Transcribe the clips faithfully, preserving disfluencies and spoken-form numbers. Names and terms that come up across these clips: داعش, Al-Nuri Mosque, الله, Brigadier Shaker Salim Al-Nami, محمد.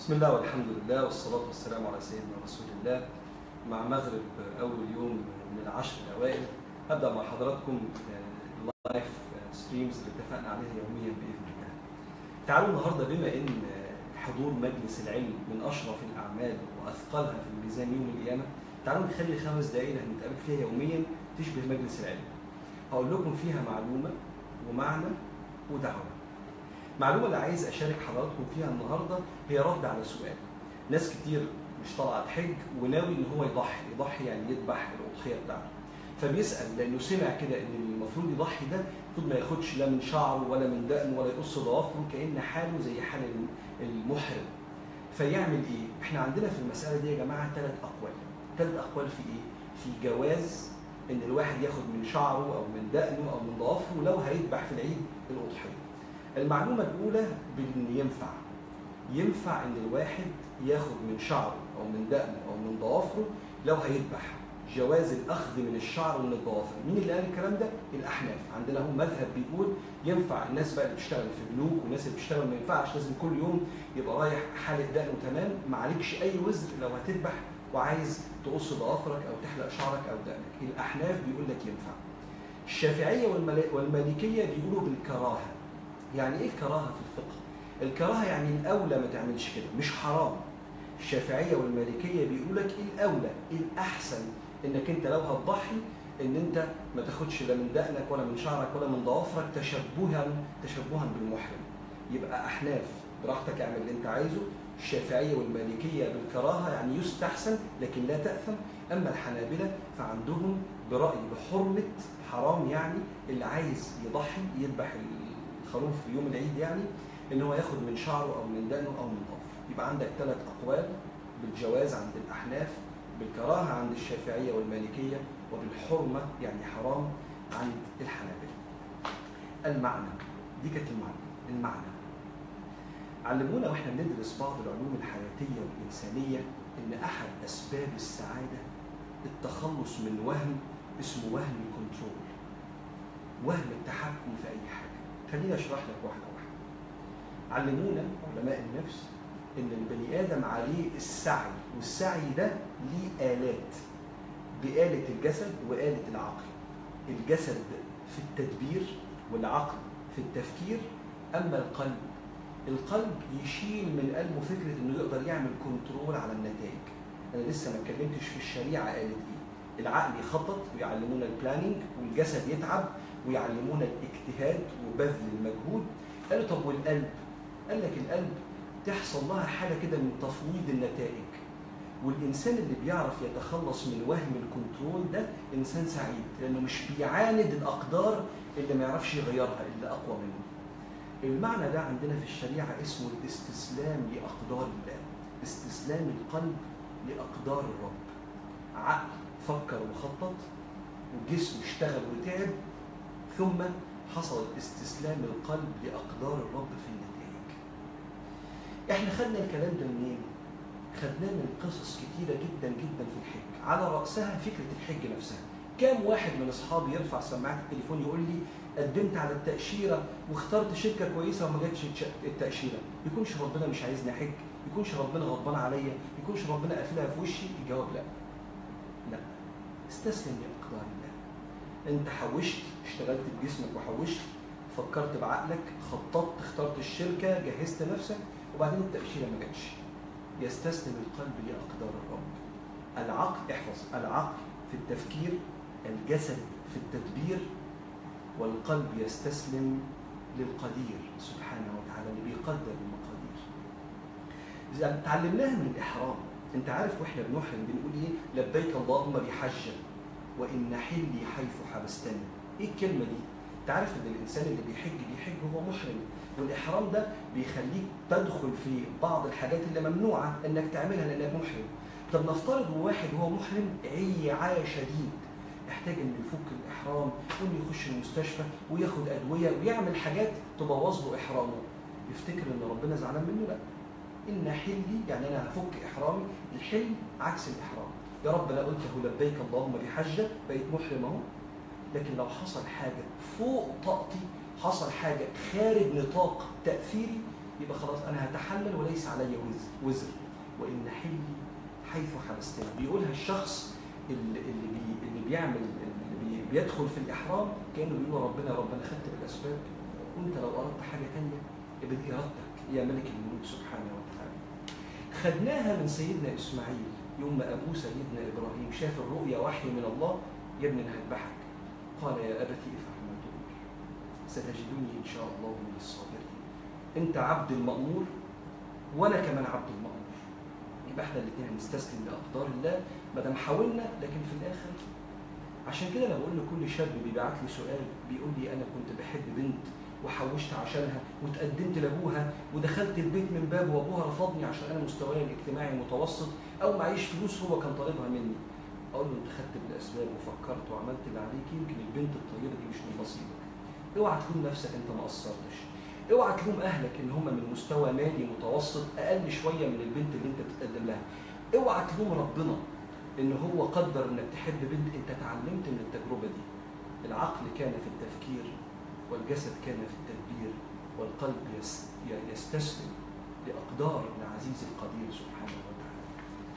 بسم الله والحمد لله والصلاة والسلام على سيدنا رسول الله. مع مغرب أول يوم من العشر الأوائل هبدأ مع حضراتكم اللايف ستريمز اللي اتفقنا عليها يوميا بإذن الله. تعالوا النهارده بما إن حضور مجلس العلم من أشرف الأعمال وأثقلها في الميزان يوم القيامة، تعالوا نخلي خمس دقايق اللي هنتقابل فيها يوميا تشبه مجلس العلم. هقول لكم فيها معلومة ومعنى ودعوة. المعلومة اللي عايز أشارك حضراتكم فيها النهارده هي رد على سؤال. ناس كتير مش طالعة تحج وناوي إن هو يضحي، يضحي يعني يذبح الأضحية بتاعته. فبيسأل لأنه سمع كده إن المفروض يضحي ده المفروض ما ياخدش لا من شعره ولا من دقنه ولا يقص ضوافره، كأن حاله زي حال المحرم. فيعمل إيه؟ إحنا عندنا في المسألة دي يا جماعة ثلاث أقوال. ثلاث أقوال في إيه؟ في جواز إن الواحد ياخد من شعره أو من دقنه أو من ضوافره لو هيذبح في العيد الأضحية. المعلومة الأولى بإن ينفع ينفع إن الواحد ياخد من شعره أو من دقنه أو من ضوافره لو هيذبح. جواز الأخذ من الشعر ومن الضوافر. مين اللي قال الكلام ده؟ الأحناف. عندنا هم مذهب بيقول ينفع. الناس بقى اللي بتشتغل في بنوك والناس اللي بتشتغل ما ينفعش، لازم كل يوم يبقى رايح حالة دقنه تمام، ما عليكش أي وزر لو هتذبح وعايز تقص ضوافرك أو تحلق شعرك أو دقنك. الأحناف بيقول لك ينفع. الشافعية والمالكية بيقولوا بالكراهة. يعني ايه الكراهه في الفقه؟ الكراهه يعني الاولى ما تعملش كده، مش حرام. الشافعيه والمالكيه بيقول لك الاولى، الاحسن انك انت لو هتضحي ان انت ما تاخدش لا من دقنك ولا من شعرك ولا من ضوافرك تشبها تشبها بالمحرم. يبقى احناف براحتك اعمل اللي انت عايزه. الشافعيه والمالكيه بالكراهه يعني يستحسن لكن لا تاثم. اما الحنابله فعندهم براي بحرمه حرام، يعني اللي عايز يضحي يذبح خروف في يوم العيد يعني ان هو ياخد من شعره او من دقنه او من ضوافره. يبقى عندك ثلاث اقوال: بالجواز عند الاحناف، بالكراهه عند الشافعيه والمالكيه، وبالحرمه يعني حرام عند الحنابله. المعنى دي كانت المعنى. المعنى علمونا واحنا بندرس بعض العلوم الحياتيه والانسانيه ان احد اسباب السعاده التخلص من وهم اسمه وهم الكنترول، وهم التحكم في اي حاجه. خليني اشرح لك واحده واحده. علمونا علماء النفس ان البني ادم عليه السعي، والسعي ده ليه آلات، بآلة الجسد وآلة العقل. الجسد في التدبير والعقل في التفكير. اما القلب، القلب يشيل من قلبه فكره انه يقدر يعمل كنترول على النتائج. انا لسه ما اتكلمتش في الشريعه قالت ايه. العقل يخطط ويعلمونا البلاننج، والجسد يتعب ويعلمونا الاجتهاد وبذل المجهود. قالوا طب والقلب؟ قال لك القلب تحصل لها حاله كده من تفويض النتائج. والانسان اللي بيعرف يتخلص من وهم الكنترول ده انسان سعيد، لانه مش بيعاند الاقدار اللي ما يعرفش يغيرها اللي اقوى منه. المعنى ده عندنا في الشريعه اسمه الاستسلام لاقدار الله، استسلام القلب لاقدار الرب. عقل فكر وخطط، وجسم اشتغل وتعب، ثم حصل استسلام القلب لأقدار الرب في النتائج. احنا خدنا الكلام ده منين؟ خدناه من قصص كتيرة جدا جدا في الحج، على رأسها فكرة الحج نفسها. كام واحد من أصحابي يرفع سماعة التليفون يقول لي قدمت على التأشيرة واخترت شركة كويسة وما جاتش التأشيرة، يكونش ربنا مش عايزني أحج، يكونش ربنا غضبان عليا، يكونش ربنا قافلها في وشي. الجواب لا. لا، استسلم لأقدار الله. أنت حوشت، اشتغلت بجسمك وحوشت، فكرت بعقلك، خططت، اخترت الشركه، جهزت نفسك، وبعدين التاشيره ما جاتش. يستسلم القلب لاقدار الرب. العقل احفظ، العقل في التفكير، الجسد في التدبير، والقلب يستسلم للقدير سبحانه وتعالى اللي بيقدر المقادير. تعلمناها من الاحرام. انت عارف واحنا بنحرم بنقول ايه؟ لبيك اللهم بحجه وان حلي حيث حبستني. ايه الكلمه دي؟ انت عارف ان الانسان اللي بيحج بيحج هو محرم، والاحرام ده بيخليك تدخل في بعض الحاجات اللي ممنوعه انك تعملها لانك محرم. طب نفترض واحد هو محرم عيا شديد، يحتاج انه يفك الاحرام وانه يخش المستشفى وياخد ادويه ويعمل حاجات تبوظ له احرامه. يفتكر ان ربنا زعلان منه؟ لا. ان حلي يعني انا هفك احرامي، الحل عكس الاحرام. يا رب انا قلت له لبيك اللهم بحجه، بقيت محرم اهو. لكن لو حصل حاجة فوق طاقتي، حصل حاجة خارج نطاق تأثيري، يبقى خلاص انا هتحلل وليس علي وزر, وزر وان حلي حيث حبستني. بيقولها الشخص اللي بي اللي بيعمل اللي بيدخل في الاحرام كانه بيقول ربنا يا ربنا خدت بالاسباب وانت لو اردت حاجه ثانيه ابدي ارادتك يا ملك الملوك سبحانه وتعالى. خدناها من سيدنا اسماعيل يوم ما ابوه سيدنا ابراهيم شاف الرؤيا وحي من الله يا ابني انا هذبحك قال يا ابتي افعل ما تؤمر ستجدني ان شاء الله من الصابرين. انت عبد المامور وانا كمان عبد المامور. يبقى احنا الاثنين هنستسلم لاقدار الله ما دام حاولنا لكن في الاخر. عشان كده انا بقول لكل شاب بيبعت لي سؤال بيقول لي انا كنت بحب بنت وحوشت عشانها وتقدمت لابوها ودخلت البيت من بابه وابوها رفضني عشان انا مستواي الاجتماعي متوسط او معيش فلوس هو كان طالبها مني. اقول له انت خدت بالاسباب وفكرت وعملت اللي عليك يمكن البنت الطيبه دي مش من نصيبك. اوعى تلوم نفسك انت ما قصرتش. اوعى تلوم اهلك ان هم من مستوى مالي متوسط اقل شويه من البنت اللي انت بتتقدم لها. اوعى تلوم ربنا ان هو قدر انك تحب بنت انت اتعلمت من التجربه دي. العقل كان في التفكير والجسد كان في التدبير والقلب يستسلم لاقدار العزيز القدير سبحانه وتعالى.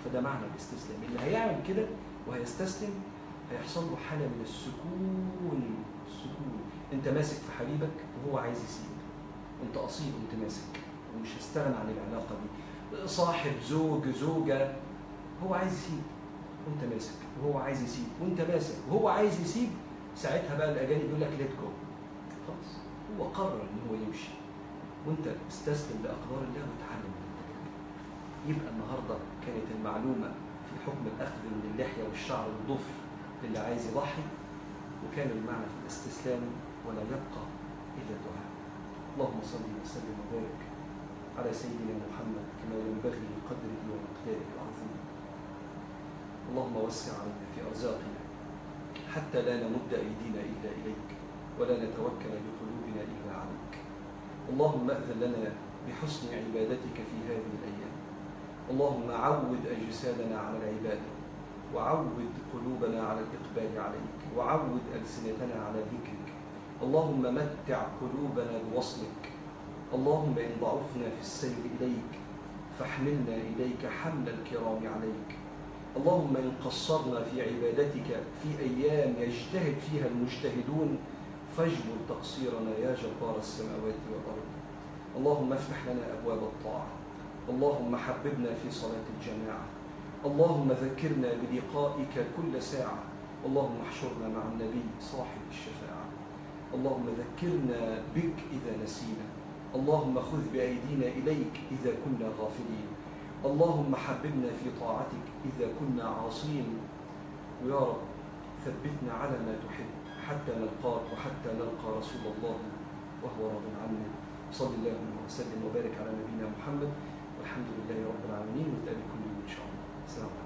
فده معنى الاستسلام. اللي هيعمل كده وهيستسلم هيحصل له حاله من السكون. السكون انت ماسك في حبيبك وهو عايز يسيب. انت اصيل وانت ماسك ومش هستغنى عن العلاقه دي. صاحب زوج زوجه هو عايز يسيب وانت ماسك وهو عايز يسيب وانت ماسك وهو عايز يسيب. ساعتها بقى الاجانب يقول لك ليت جو. خلاص هو قرر ان هو يمشي وانت استسلم لاقدار الله وتعلم منك. يبقى النهارده كانت المعلومه في حكم الاخذ من اللحيه والشعر والضفر اللي عايز يضحي وكان المعنى في الاستسلام ولا يبقى الا دعاء. اللهم صل وسلم وبارك على سيدنا محمد كما ينبغي لقدره ومقداره العظيم. اللهم وسع علينا في ارزاقنا حتى لا نمد ايدينا الا اليك ولا نتوكل بقلوبنا الا عليك. اللهم اذن لنا بحسن عبادتك في هذه الايام. اللهم عود اجسادنا على العباده وعود قلوبنا على الاقبال عليك وعود السنتنا على ذكرك. اللهم متع قلوبنا بوصلك. اللهم ان ضعفنا في السير اليك فاحملنا اليك حمل الكرام عليك. اللهم ان قصرنا في عبادتك في ايام يجتهد فيها المجتهدون فاجبر تقصيرنا يا جبار السماوات والارض. اللهم افتح لنا ابواب الطاعه. اللهم حببنا في صلاه الجماعه. اللهم ذكرنا بلقائك كل ساعه. اللهم احشرنا مع النبي صاحب الشفاعه. اللهم ذكرنا بك اذا نسينا. اللهم خذ بايدينا اليك اذا كنا غافلين. اللهم حببنا في طاعتك اذا كنا عاصين. ويا رب ثبتنا على ما تحب حتى نلقاك وحتى نلقى رسول الله وهو راض عنا. صلى الله وسلم وبارك على نبينا محمد والحمد لله رب العالمين. ونتقابل كل يوم ان شاء الله. سلام عليكم.